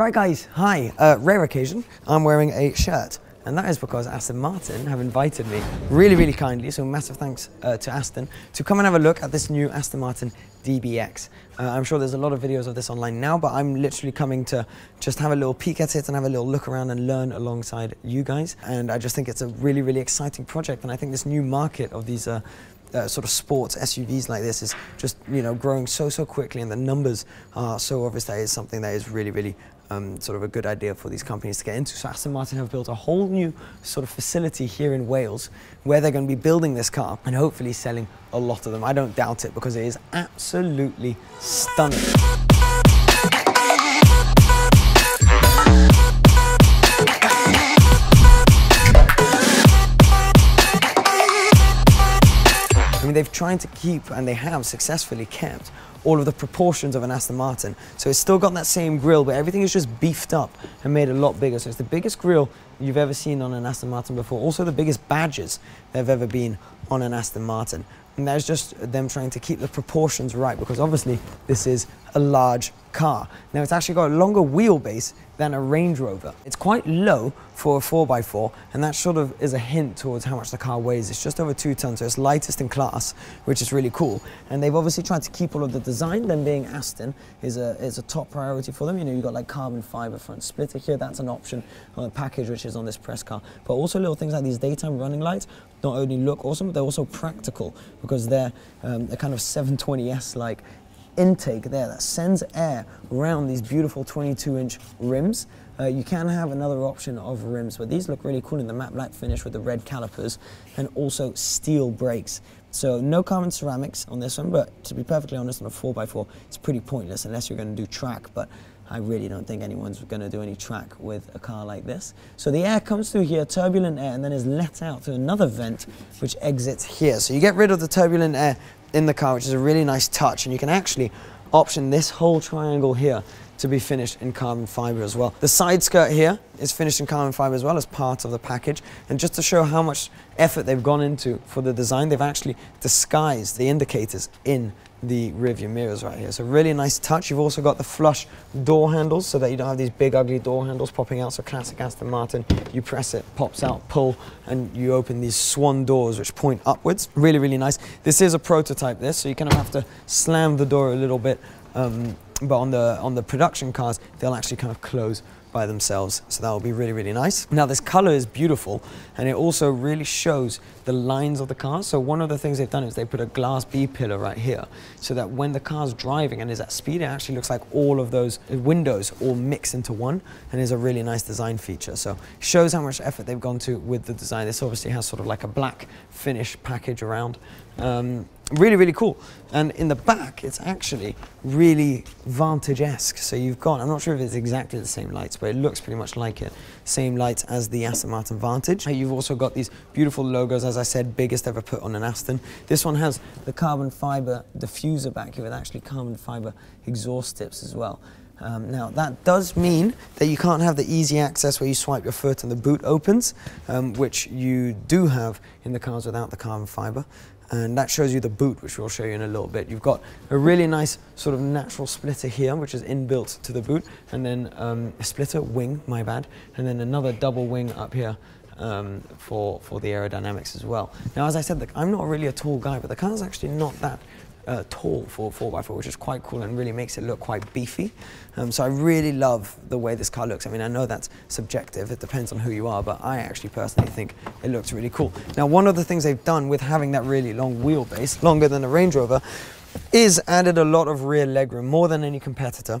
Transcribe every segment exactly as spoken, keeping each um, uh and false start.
Right guys, hi. Uh, rare occasion, I'm wearing a shirt. And that is because Aston Martin have invited me really, really kindly, so massive thanks uh, to Aston, to come and have a look at this new Aston Martin D B X. Uh, I'm sure there's a lot of videos of this online now, but I'm literally coming to just have a little peek at it and have a little look around and learn alongside you guys. And I just think it's a really, really exciting project, and I think this new market of these uh, Uh, sort of sports S U Vs like this is just, you know, growing so, so quickly, and the numbers are so obvious that it's something that is really, really um, sort of a good idea for these companies to get into. So Aston Martin have built a whole new sort of facility here in Wales where they're going to be building this car and hopefully selling a lot of them. I don't doubt it because it is absolutely stunning. They've tried to keep, and they have successfully kept, all of the proportions of an Aston Martin. So it's still got that same grille, but everything is just beefed up and made a lot bigger. So it's the biggest grille you've ever seen on an Aston Martin before. Also the biggest badges there have ever been on an Aston Martin. And that's just them trying to keep the proportions right, because obviously this is a large car. Now it's actually got a longer wheelbase than a Range Rover. It's quite low for a four by four, and that sort of is a hint towards how much the car weighs. It's just over two tons, so it's lightest in class, which is really cool. And they've obviously tried to keep all of the design. Them being Aston is a, is a top priority for them. You know, you've got like carbon fiber front splitter here. That's an option on the package, which is on this press car. But also little things like these daytime running lights not only look awesome, but they're also practical, because they're um, a kind of seven twenty S-like intake there that sends air around these beautiful twenty-two inch rims. Uh, you can have another option of rims, but these look really cool in the matte black finish with the red calipers, and also steel brakes. So no carbon ceramics on this one, but to be perfectly honest, on a four by four, it's pretty pointless unless you're going to do track, but I really don't think anyone's going to do any track with a car like this. So the air comes through here, turbulent air, and then is let out to another vent, which exits here. So you get rid of the turbulent air in the car, which is a really nice touch, and you can actually option this whole triangle here to be finished in carbon fiber as well. The side skirt here is finished in carbon fiber as well, as part of the package. And just to show how much effort they've gone into for the design, they've actually disguised the indicators in the rearview mirrors right here. So really nice touch. You've also got the flush door handles so that you don't have these big ugly door handles popping out. So classic Aston Martin, you press it, pops out, pull, and you open these swan doors which point upwards. Really, really nice. This is a prototype this, so you kind of have to slam the door a little bit. Um, but on the on the production cars, they'll actually kind of close by themselves, so that will be really, really nice. Now this color is beautiful, and it also really shows the lines of the car. So one of the things they've done is they put a glass B pillar right here, so that when the car's driving and is at speed, it actually looks like all of those windows all mix into one, and is a really nice design feature. So shows how much effort they've gone to with the design. This obviously has sort of like a black finish package around. Um, Really, really cool. And in the back, it's actually really Vantage-esque. So you've got, I'm not sure if it's exactly the same lights, but it looks pretty much like it. Same lights as the Aston Martin Vantage. You've also got these beautiful logos, as I said, biggest ever put on an Aston. This one has the carbon fiber diffuser back here with actually carbon fiber exhaust tips as well. Um, now, that does mean that you can't have the easy access where you swipe your foot and the boot opens, um, which you do have in the cars without the carbon fiber. And that shows you the boot, which we'll show you in a little bit. You've got a really nice sort of natural splitter here, which is inbuilt to the boot, and then um, a splitter wing, my bad, and then another double wing up here um, for, for the aerodynamics as well. Now, as I said, look, I'm not really a tall guy, but the car's actually not that Uh, tall for four by four, which is quite cool and really makes it look quite beefy. Um, so I really love the way this car looks. I mean, I know that's subjective, it depends on who you are, but I actually personally think it looks really cool. Now, one of the things they've done with having that really long wheelbase, longer than a Range Rover, is added a lot of rear legroom, more than any competitor.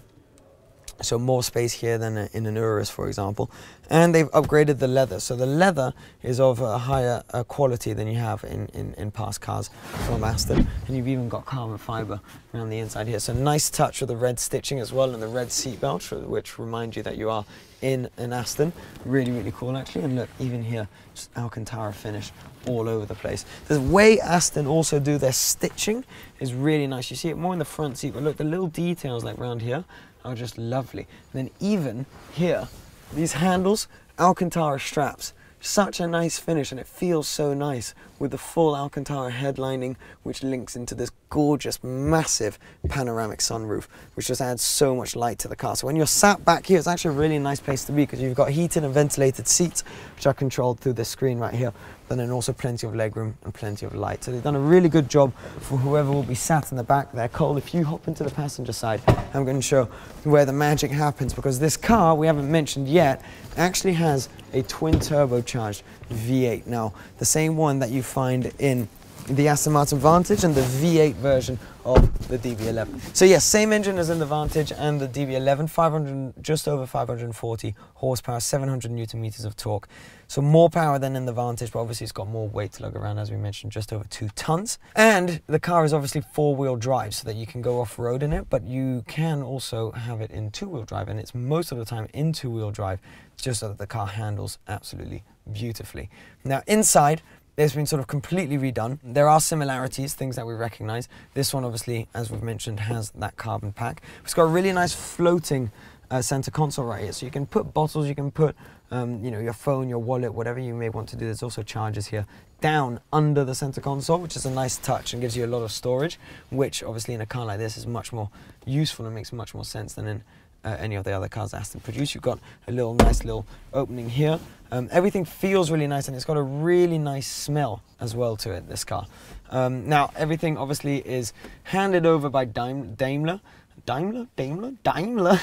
So more space here than in an Urus, for example. And they've upgraded the leather. So the leather is of a higher uh, quality than you have in, in, in past cars from Aston. And you've even got carbon fiber around the inside here. So nice touch with the red stitching as well, and the red seat belt, which remind you that you are in an Aston. Really, really cool actually. And look, even here, just Alcantara finish all over the place. The way Aston also do their stitching is really nice. You see it more in the front seat, but look, the little details like round here are just lovely. And then even here, these handles, Alcantara straps. Such a nice finish, and it feels so nice with the full Alcantara headlining, which links into this gorgeous, massive panoramic sunroof, which just adds so much light to the car. So when you're sat back here, it's actually a really nice place to be because you've got heated and ventilated seats, which are controlled through this screen right here, but then also plenty of legroom and plenty of light. So they've done a really good job for whoever will be sat in the back there. Cole, if you hop into the passenger side, I'm going to show where the magic happens, because this car, we haven't mentioned yet, actually has a twin turbocharged V eight. Now, the same one that you find in the Aston Martin Vantage and the V eight version of the D B eleven. So yes, same engine as in the Vantage and the D B eleven, five hundred, just over five hundred forty horsepower, seven hundred newton meters of torque. So more power than in the Vantage, but obviously it's got more weight to lug around, as we mentioned, just over two tons. And the car is obviously four-wheel drive, so that you can go off-road in it, but you can also have it in two-wheel drive, and it's most of the time in two-wheel drive, just so that the car handles absolutely beautifully. Now inside, it's been sort of completely redone. There are similarities, things that we recognize. This one obviously, as we've mentioned, has that carbon pack. It's got a really nice floating uh, center console right here. So you can put bottles, you can put um, you know, your phone, your wallet, whatever you may want to do. There's also chargers here down under the center console, which is a nice touch and gives you a lot of storage, which obviously in a car like this is much more useful and makes much more sense than in Uh, any of the other cars that Aston produce. You've got a little nice little opening here. Um, everything feels really nice, and it's got a really nice smell as well to it, this car. Um, now, everything obviously is handed over by Daim Daimler. Daimler? Daimler? Daimler?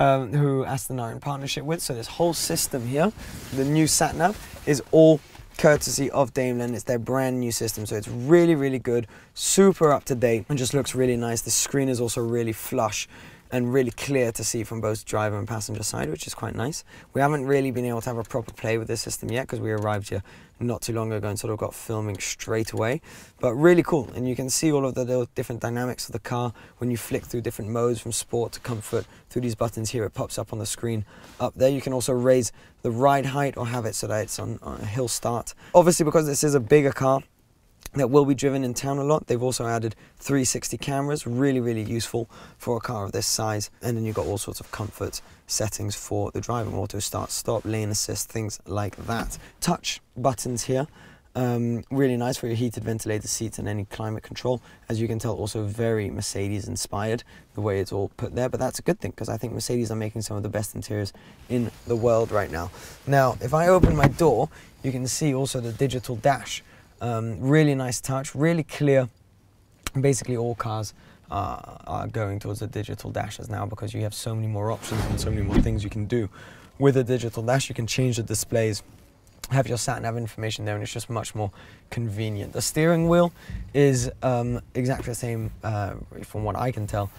um, who Aston are in partnership with. So this whole system here, the new sat-nav, is all courtesy of Daimler, and it's their brand new system. So it's really, really good, super up to date, and just looks really nice. The screen is also really flush and really clear to see from both driver and passenger side, which is quite nice. We haven't really been able to have a proper play with this system yet because we arrived here not too long ago and sort of got filming straight away, but really cool. And you can see all of the little different dynamics of the car when you flick through different modes from sport to comfort through these buttons here. It pops up on the screen up there. You can also raise the ride height or have it so that it's on, on a hill start. Obviously, because this is a bigger car that will be driven in town a lot, they've also added three sixty cameras, really, really useful for a car of this size. And then you've got all sorts of comfort settings for the driving, auto start, stop, lane assist, things like that. Touch buttons here, um, really nice for your heated, ventilated seats and any climate control. As you can tell, also very Mercedes inspired, the way it's all put there, but that's a good thing because I think Mercedes are making some of the best interiors in the world right now. Now, if I open my door, you can see also the digital dash. Um, really nice touch, really clear. Basically all cars uh, are going towards the digital dashes now because you have so many more options and so many more things you can do. With a digital dash, you can change the displays, have your sat-nav information there, and it's just much more convenient. The steering wheel is um, exactly the same, uh, from what I can tell,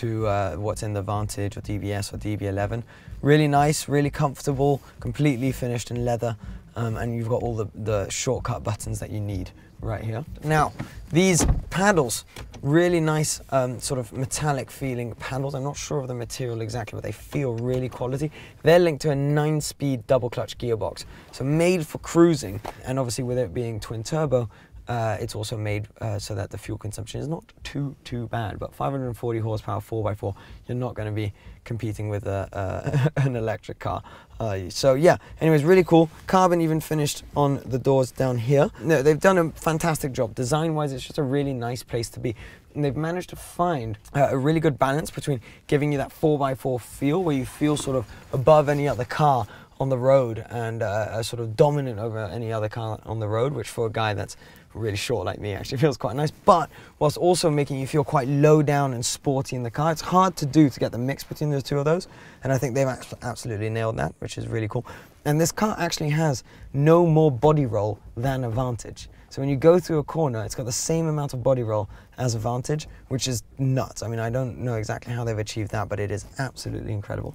to uh, what's in the Vantage or D B S or D B eleven. Really nice, really comfortable, completely finished in leather. Um, and you've got all the, the shortcut buttons that you need right here. Now, these paddles, really nice um, sort of metallic feeling paddles. I'm not sure of the material exactly, but they feel really quality. They're linked to a nine-speed double clutch gearbox, so made for cruising. And obviously with it being twin turbo, Uh, it's also made uh, so that the fuel consumption is not too, too bad. But five hundred forty horsepower, four by four, you're not going to be competing with a, uh, an electric car. Uh, so yeah, anyways, really cool. Carbon even finished on the doors down here. No, they've done a fantastic job. Design-wise, it's just a really nice place to be. And they've managed to find uh, a really good balance between giving you that four by four feel, where you feel sort of above any other car on the road and uh, are sort of dominant over any other car on the road, which for a guy that's really short like me actually feels quite nice, but whilst also making you feel quite low down and sporty in the car. It's hard to do to get the mix between the two of those, and I think they've absolutely nailed that, which is really cool. And this car actually has no more body roll than a Vantage. So when you go through a corner, it's got the same amount of body roll as a Vantage, which is nuts. I mean, I don't know exactly how they've achieved that, but it is absolutely incredible.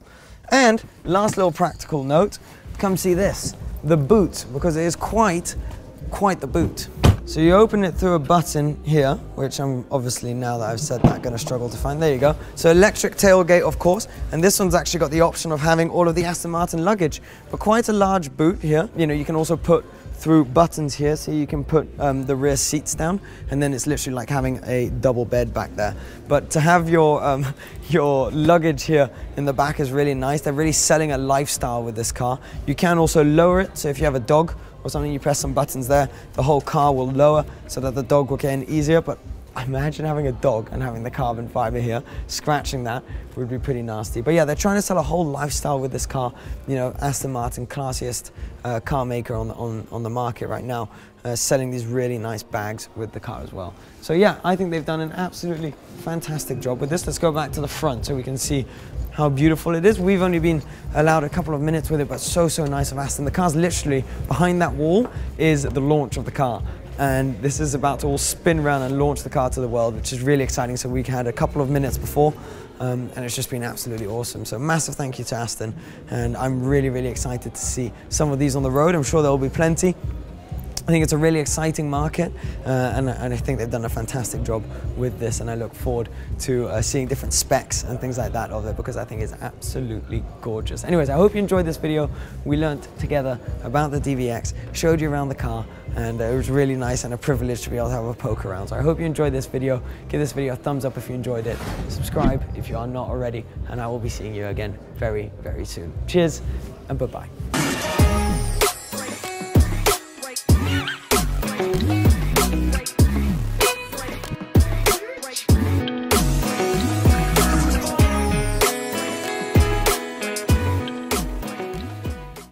And last little practical note, come see this, the boot, because it is quite, quite the boot. So you open it through a button here, which I'm obviously, now that I've said that, gonna struggle to find. There you go. So electric tailgate, of course, and this one's actually got the option of having all of the Aston Martin luggage, but quite a large boot here. You know, you can also put through buttons here, so you can put um, the rear seats down, and then it's literally like having a double bed back there. But to have your um, your luggage here in the back is really nice. They're really selling a lifestyle with this car. You can also lower it, so if you have a dog or something, you press some buttons there, the whole car will lower so that the dog will get in easier. But Imagine having a dog and having the carbon fiber here. Scratching that would be pretty nasty. But yeah, they're trying to sell a whole lifestyle with this car. You know, Aston Martin, classiest uh, car maker on the, on, on the market right now, uh, selling these really nice bags with the car as well. So yeah, I think they've done an absolutely fantastic job with this. Let's go back to the front so we can see how beautiful it is. We've only been allowed a couple of minutes with it, but so, so nice of Aston. The car's literally behind that wall is the launch of the car. And this is about to all spin around and launch the car to the world, which is really exciting. So we had a couple of minutes before, um, and it's just been absolutely awesome. So massive thank you to Aston, and I'm really, really excited to see some of these on the road. I'm sure there will be plenty. I think it's a really exciting market, uh, and, and I think they've done a fantastic job with this, and I look forward to uh, seeing different specs and things like that of it, because I think it's absolutely gorgeous. Anyways, I hope you enjoyed this video. We learned together about the D B X, showed you around the car, and it was really nice and a privilege to be able to have a poke around. So I hope you enjoyed this video. Give this video a thumbs up if you enjoyed it. Subscribe if you are not already, and I will be seeing you again very, very soon. Cheers and bye-bye.